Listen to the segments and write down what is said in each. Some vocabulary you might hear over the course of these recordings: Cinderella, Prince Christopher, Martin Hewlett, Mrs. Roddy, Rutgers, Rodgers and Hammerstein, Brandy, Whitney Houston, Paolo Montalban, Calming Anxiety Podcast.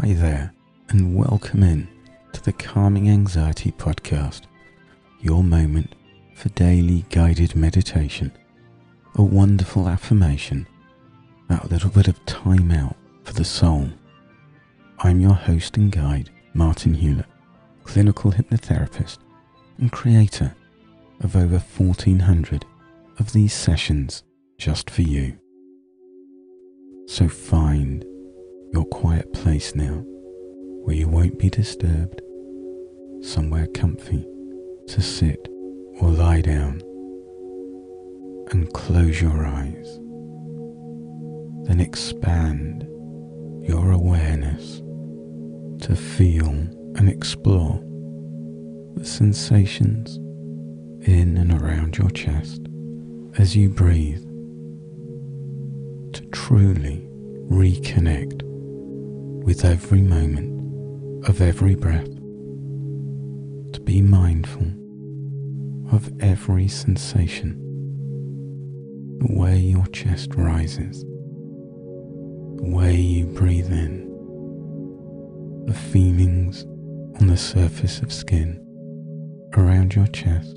Hi there, and welcome in to the Calming Anxiety Podcast, your moment for daily guided meditation, a wonderful affirmation, that little bit of time out for the soul. I'm your host and guide, Martin Hewlett, clinical hypnotherapist and creator of over 1,400 of these sessions just for you. So find your quiet place now, where you won't be disturbed, somewhere comfy to sit or lie down, and close your eyes. Then expand your awareness to feel and explore the sensations in and around your chest as you breathe, to truly reconnect with every moment of every breath, to be mindful of every sensation, the way your chest rises, the way you breathe in, the feelings on the surface of skin around your chest,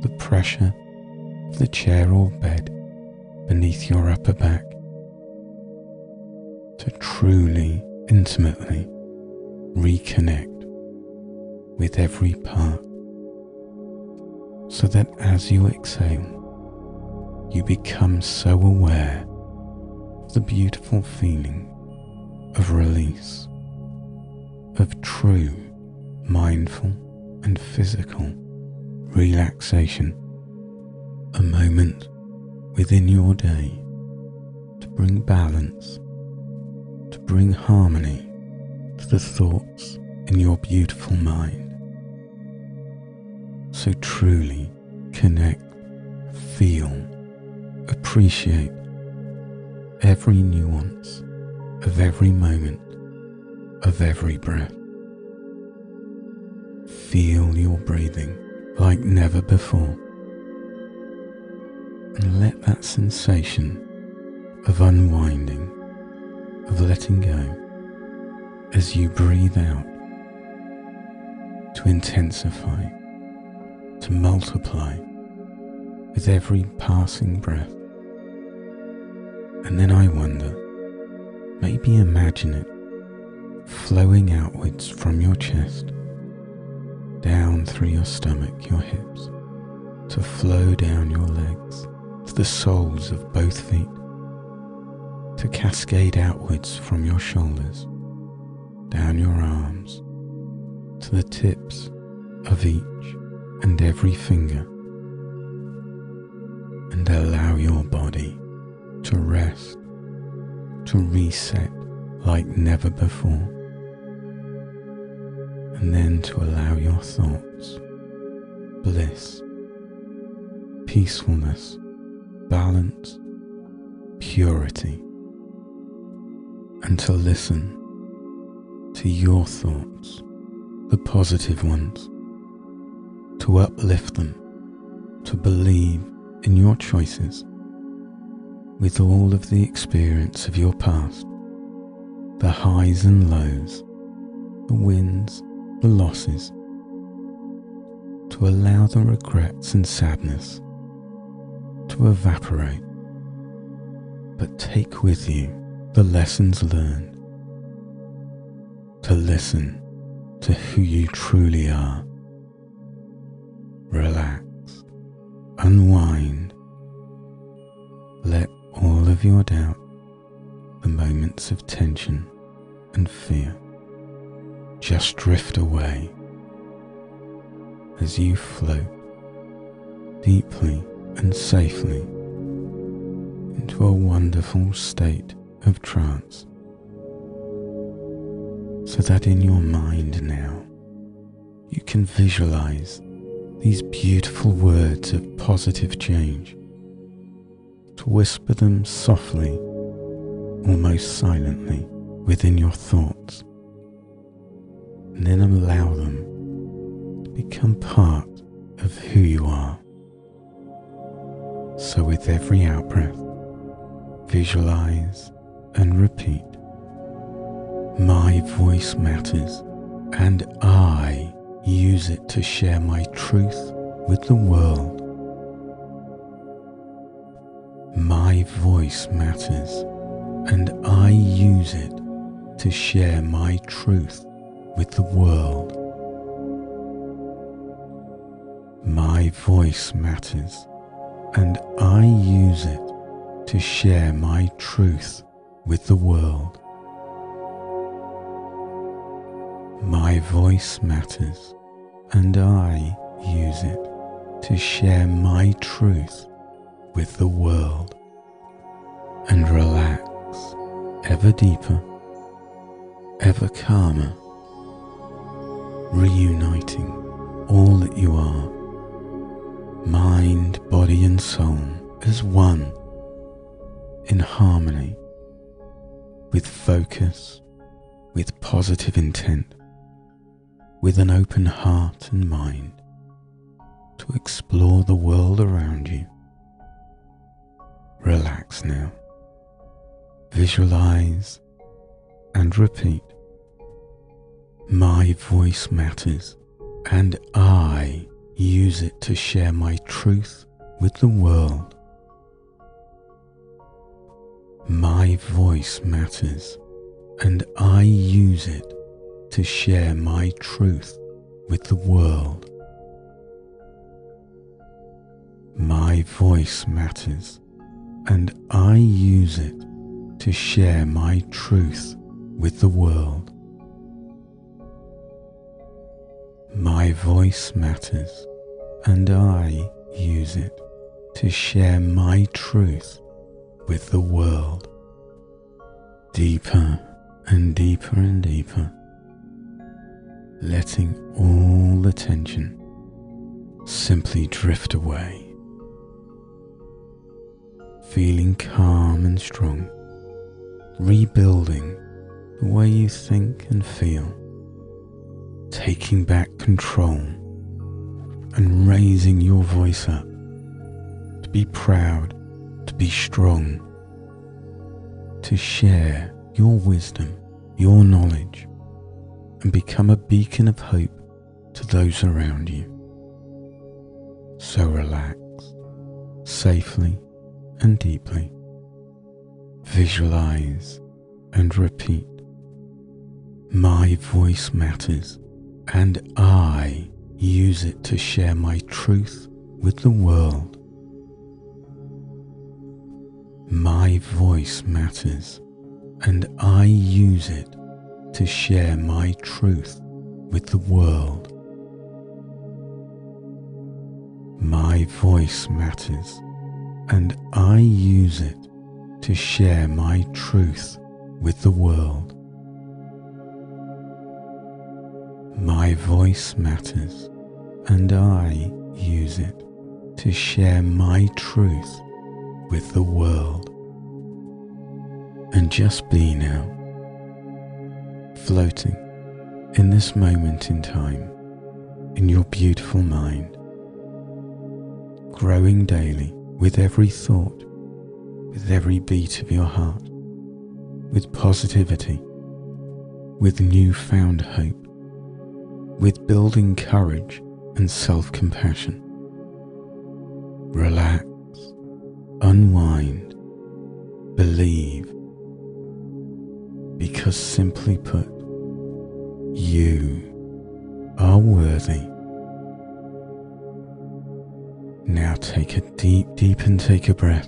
the pressure of the chair or bed beneath your upper back, to truly, intimately reconnect with every part, so that as you exhale, you become so aware of the beautiful feeling of release, of true mindful and physical relaxation, a moment within your day to bring balance, to bring harmony to the thoughts in your beautiful mind. So truly connect, feel, appreciate every nuance of every moment, of every breath. Feel your breathing like never before, and let that sensation of unwinding, of letting go, as you breathe out, to intensify, to multiply with every passing breath. And then I wonder, maybe imagine it flowing outwards from your chest, down through your stomach, your hips, to flow down your legs, to the soles of both feet, to cascade outwards from your shoulders, down your arms, to the tips of each and every finger, and allow your body to rest, to reset like never before, and then to allow your thoughts, bliss, peacefulness, balance, purity, and to listen to your thoughts, the positive ones, to uplift them, to believe in your choices with all of the experience of your past, the highs and lows, the wins, the losses, to allow the regrets and sadness to evaporate, but take with you the lessons learned, to listen to who you truly are. Relax, unwind, let all of your doubt, the moments of tension and fear, just drift away as you float deeply and safely into a wonderful state of trance, so that in your mind now you can visualize these beautiful words of positive change, to whisper them softly, almost silently within your thoughts, and then allow them to become part of who you are. So with every out breath, visualize and repeat My voice matters, and I use it to share my truth with the world. My voice matters, and I use it to share my truth with the world. My voice matters, and I use it to share my truth with the world. My voice matters, and I use it to share my truth with the world. And relax ever deeper, ever calmer, reuniting all that you are, mind, body and soul, as one, in harmony, with focus, with positive intent, with an open heart and mind to explore the world around you. Relax now. Visualize and repeat. My voice matters, and I use it to share my truth with the world. My voice matters, and I use it to share my truth with the world. My voice matters, and I use it to share my truth with the world. My voice matters, and I use it to share my truth with the world. Deeper and deeper and deeper, letting all the tension simply drift away, feeling calm and strong, rebuilding the way you think and feel, taking back control and raising your voice up to be proud, to be strong, to share your wisdom, your knowledge, and become a beacon of hope to those around you. So relax safely and deeply. Visualize and repeat. My voice matters, and I use it to share my truth with the world. My voice matters, and I use it to share my truth with the world. My voice matters, and I use it to share my truth with the world. My voice matters, and I use it to share my truth with the world. And just be now, floating in this moment in time, in your beautiful mind, growing daily with every thought, with every beat of your heart, with positivity, with newfound hope, with building courage and self-compassion. Relax, unwind, believe, because simply put, you are worthy. Now take a deep intake of breath.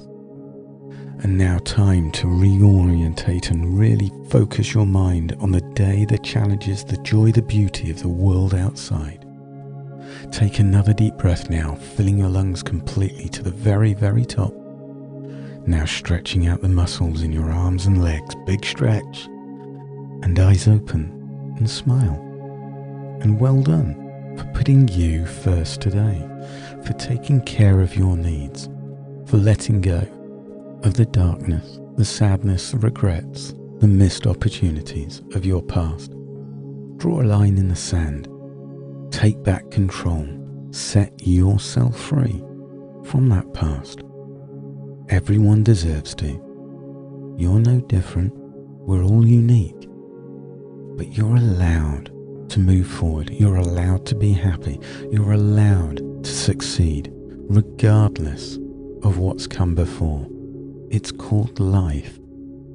And now time to reorientate and really focus your mind on the day, the challenges, the joy, the beauty of the world outside. Take another deep breath now, filling your lungs completely to the very, very top. Now stretching out the muscles in your arms and legs, big stretch, and eyes open and smile. And well done for putting you first today, for taking care of your needs, for letting go of the darkness, the sadness, the regrets, the missed opportunities of your past. Draw a line in the sand. Take back control. Set yourself free from that past. Everyone deserves to. You're no different. We're all unique. but you're allowed to move forward. You're allowed to be happy. You're allowed to succeed, regardless of what's come before. It's called life.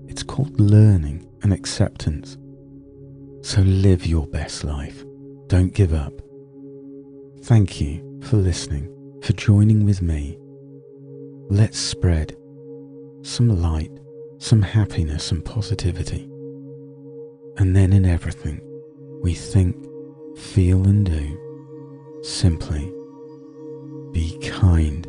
It's called learning and acceptance. So live your best life. Don't give up. Thank you for listening, for joining with me. Let's spread some light, some happiness and positivity. And then in everything we think, feel and do, simply be kind.